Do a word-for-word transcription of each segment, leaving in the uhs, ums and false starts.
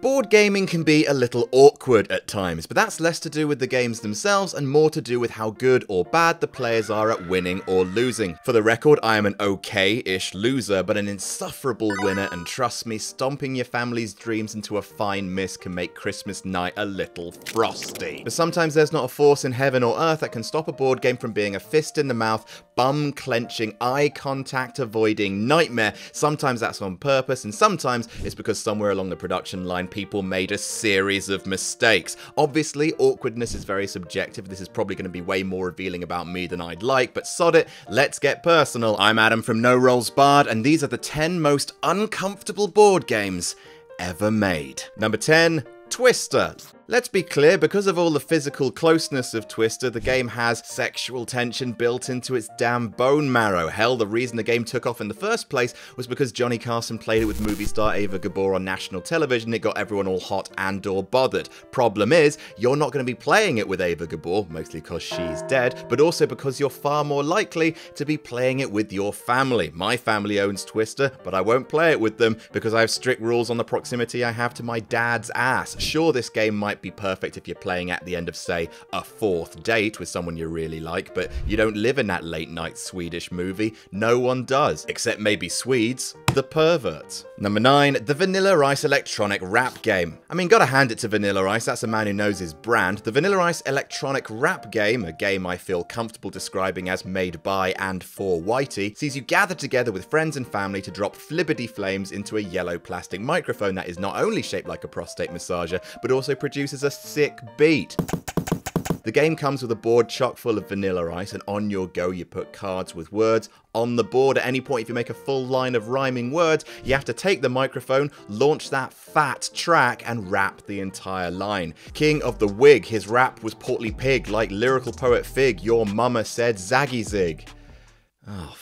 Board gaming can be a little awkward at times, but that's less to do with the games themselves and more to do with how good or bad the players are at winning or losing. For the record, I am an okay-ish loser, but an insufferable winner, and trust me, stomping your family's dreams into a fine mist can make Christmas night a little frosty. But sometimes there's not a force in heaven or earth that can stop a board game from being a fist in the mouth, bum-clenching, eye-contact-avoiding nightmare. Sometimes that's on purpose, and sometimes it's because somewhere along the production line, people made a series of mistakes. Obviously, awkwardness is very subjective. This is probably going to be way more revealing about me than I'd like, but sod it, let's get personal. I'm Adam from No Rolls Barred, and these are the ten most uncomfortable board games ever made. Number ten, Twister. Let's be clear, because of all the physical closeness of Twister, the game has sexual tension built into its damn bone marrow. Hell, the reason the game took off in the first place was because Johnny Carson played it with movie star Ava Gabor on national television. It got everyone all hot and or bothered. Problem is, you're not going to be playing it with Ava Gabor, mostly because she's dead, but also because you're far more likely to be playing it with your family. My family owns Twister, but I won't play it with them because I have strict rules on the proximity I have to my dad's ass. Sure, this game might be perfect if you're playing at the end of, say, a fourth date with someone you really like, but you don't live in that late night Swedish movie. No one does, except maybe Swedes, the perverts. Number nine, the Vanilla Ice Electronic Rap Game. I mean, gotta hand it to Vanilla Ice, that's a man who knows his brand. The Vanilla Ice Electronic Rap Game, a game I feel comfortable describing as made by and for Whitey, sees you gather together with friends and family to drop flibbity flames into a yellow plastic microphone that is not only shaped like a prostate massager, but also produced Uses a sick beat. The game comes with a board chock full of vanilla ice, and on your go you put cards with words on the board. At any point, if you make a full line of rhyming words, you have to take the microphone, launch that fat track, and rap the entire line. King of the Wig, his rap was portly pig, like lyrical poet Fig, your mama said zaggy zig. Oh,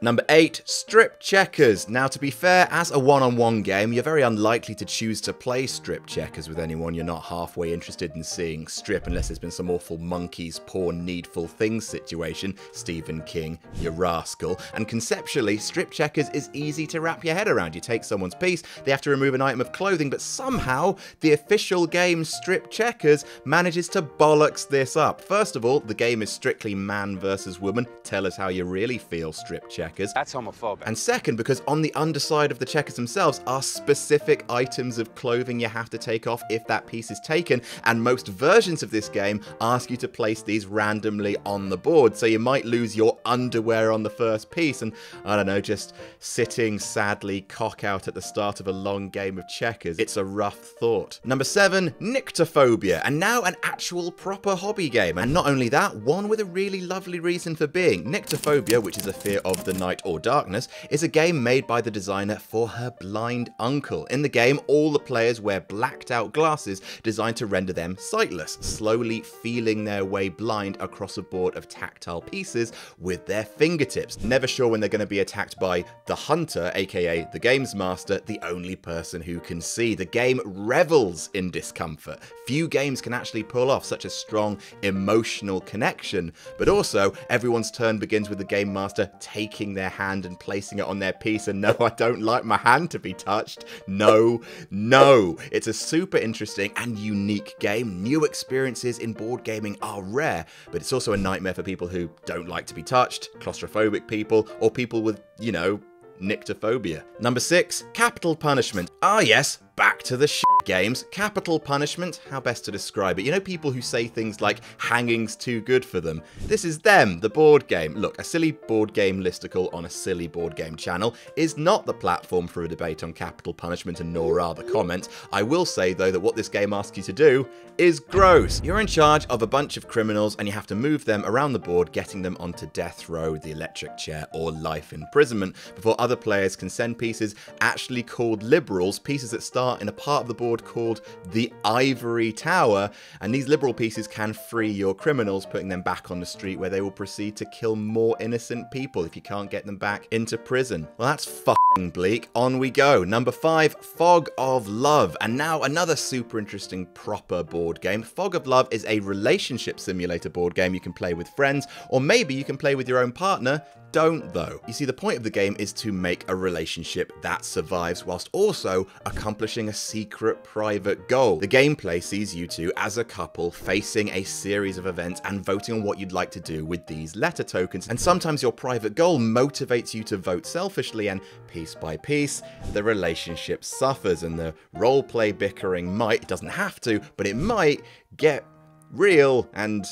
Number eight, Strip Checkers. Now, to be fair, as a one-on-one game, you're very unlikely to choose to play Strip Checkers with anyone you're not halfway interested in seeing strip, unless there's been some awful monkey's paw needful things situation. Stephen King, you rascal. And conceptually, Strip Checkers is easy to wrap your head around. You take someone's piece, they have to remove an item of clothing, but somehow the official game Strip Checkers manages to bollocks this up. First of all, the game is strictly man versus woman. Tell us how you really feel, Strip Checkers. That's homophobic. And second, because on the underside of the checkers themselves are specific items of clothing you have to take off if that piece is taken, and most versions of this game ask you to place these randomly on the board, so you might lose your underwear on the first piece, and I don't know, just sitting sadly cock out at the start of a long game of checkers. It's a rough thought. Number seven, Nyctophobia, and now an actual proper hobby game, and not only that, one with a really lovely reason for being. Nyctophobia, which is a fear of the night or darkness, is a game made by the designer for her blind uncle. In the game, all the players wear blacked out glasses designed to render them sightless, slowly feeling their way blind across a board of tactile pieces with their fingertips, never sure when they're going to be attacked by the hunter, aka the game's master, the only person who can see. The game revels in discomfort. Few games can actually pull off such a strong emotional connection, but also everyone's turn begins with the game master taking taking their hand and placing it on their piece, and no, I don't like my hand to be touched. No, no. It's a super interesting and unique game. New experiences in board gaming are rare, but it's also a nightmare for people who don't like to be touched, claustrophobic people, or people with, you know, nyctophobia. Number six, Capital Punishment. Ah yes, back to the shit games. Capital Punishment, how best to describe it? You know, people who say things like, hanging's too good for them. This is them, the board game. Look, a silly board game listicle on a silly board game channel is not the platform for a debate on Capital Punishment, and nor are the comments. I will say, though, that what this game asks you to do is gross. You're in charge of a bunch of criminals, and you have to move them around the board, getting them onto death row, the electric chair, or life imprisonment, before other players can send pieces actually called liberals, pieces that start in a part of the board called the Ivory Tower, and these liberal pieces can free your criminals, putting them back on the street where they will proceed to kill more innocent people if you can't get them back into prison. Well, that's fucking bleak. On we go. Number five, Fog of Love. And now another super interesting proper board game. Fog of Love is a relationship simulator board game you can play with friends, or maybe you can play with your own partner. Don't though. You see, the point of the game is to make a relationship that survives whilst also accomplishing a secret private goal. The gameplay sees you two as a couple facing a series of events and voting on what you'd like to do with these letter tokens. And sometimes your private goal motivates you to vote selfishly, and piece by piece, the relationship suffers and the role-play bickering might, it doesn't have to, but it might get real and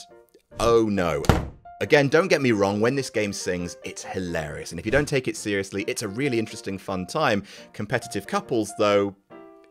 oh no. Again, don't get me wrong, when this game sings, it's hilarious. And if you don't take it seriously, it's a really interesting, fun time. Competitive couples, though,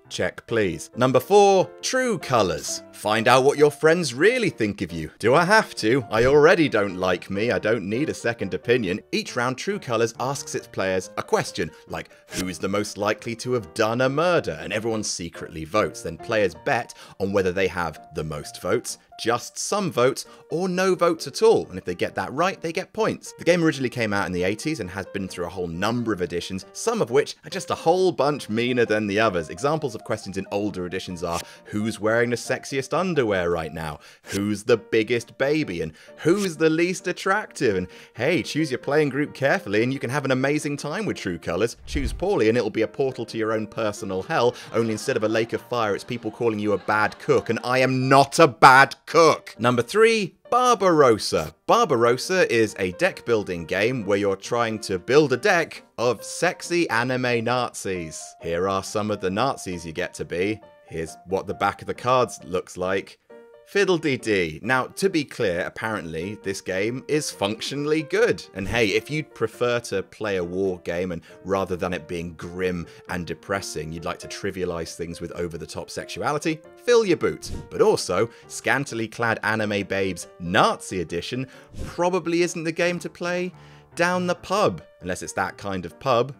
check please. Number four, True Colors. Find out what your friends really think of you. Do I have to? I already don't like me. I don't need a second opinion. Each round, True Colors asks its players a question, like who is the most likely to have done a murder? And everyone secretly votes. Then players bet on whether they have the most votes, just some votes, or no votes at all. And if they get that right, they get points. The game originally came out in the eighties and has been through a whole number of editions, some of which are just a whole bunch meaner than the others. Examples of questions in older editions are, who's wearing the sexiest underwear right now? Who's the biggest baby? And who's the least attractive? And hey, choose your playing group carefully and you can have an amazing time with True Colors. Choose poorly and it'll be a portal to your own personal hell, only instead of a lake of fire, it's people calling you a bad cook, and I am not a bad cook. Number three, Barbarossa. Barbarossa is a deck building game where you're trying to build a deck of sexy anime Nazis. Here are some of the Nazis you get to be. Here's what the back of the cards looks like. Fiddle-dee-dee. Now, to be clear, apparently this game is functionally good. And hey, if you'd prefer to play a war game and rather than it being grim and depressing, you'd like to trivialize things with over-the-top sexuality, fill your boots. But also, scantily clad anime babes Nazi edition probably isn't the game to play down the pub. Unless it's that kind of pub.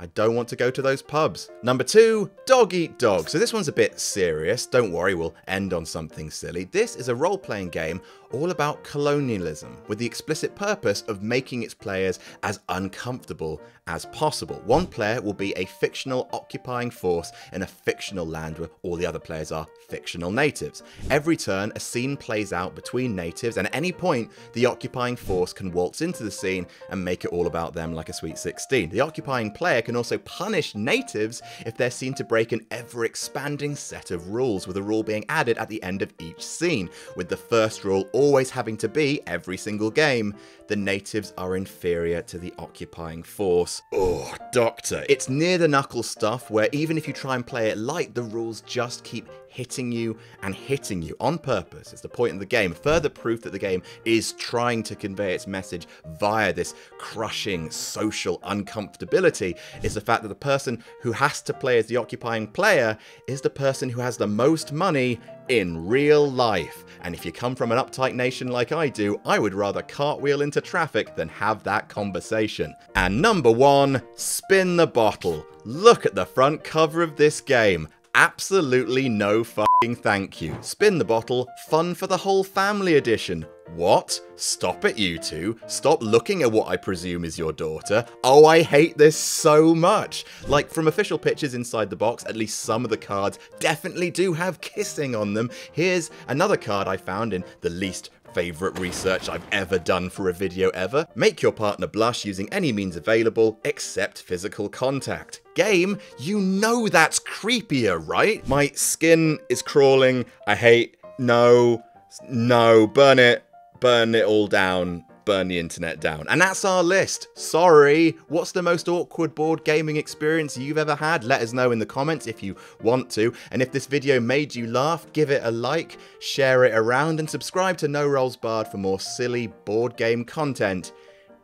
I don't want to go to those pubs. Number two, Dog Eat Dog. So this one's a bit serious. Don't worry, we'll end on something silly. This is a role-playing game all about colonialism with the explicit purpose of making its players as uncomfortable as possible. One player will be a fictional occupying force in a fictional land where all the other players are fictional natives. Every turn, a scene plays out between natives, and at any point, the occupying force can waltz into the scene and make it all about them like a sweet sixteen. The occupying player can also punish natives if they're seen to break an ever-expanding set of rules, with a rule being added at the end of each scene, with the first rule always having to be, every single game, the natives are inferior to the occupying force. Oh, doctor. It's near the knuckle stuff where even if you try and play it light, the rules just keep hitting you and hitting you on purpose. It's the point of the game. Further proof that the game is trying to convey its message via this crushing social uncomfortability is the fact that the person who has to play as the occupying player is the person who has the most money in real life. And if you come from an uptight nation like I do, I would rather cartwheel into traffic than have that conversation. And number one, Spin the Bottle. Look at the front cover of this game. Absolutely no fucking thank you. Spin the Bottle, fun for the whole family edition. What? Stop it, you two. Stop looking at what I presume is your daughter. Oh, I hate this so much. Like, from official pictures inside the box, at least some of the cards definitely do have kissing on them. Here's another card I found in the least favorite research I've ever done for a video ever. Make your partner blush using any means available except physical contact. Game? You know that's creepier, right? My skin is crawling. I hate. No. No. Burn it. Burn it all down. Burn the internet down. And that's our list. Sorry. What's the most awkward board gaming experience you've ever had? Let us know in the comments if you want to. And if this video made you laugh, give it a like, share it around, and subscribe to No Rolls Barred for more silly board game content.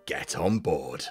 Get on board.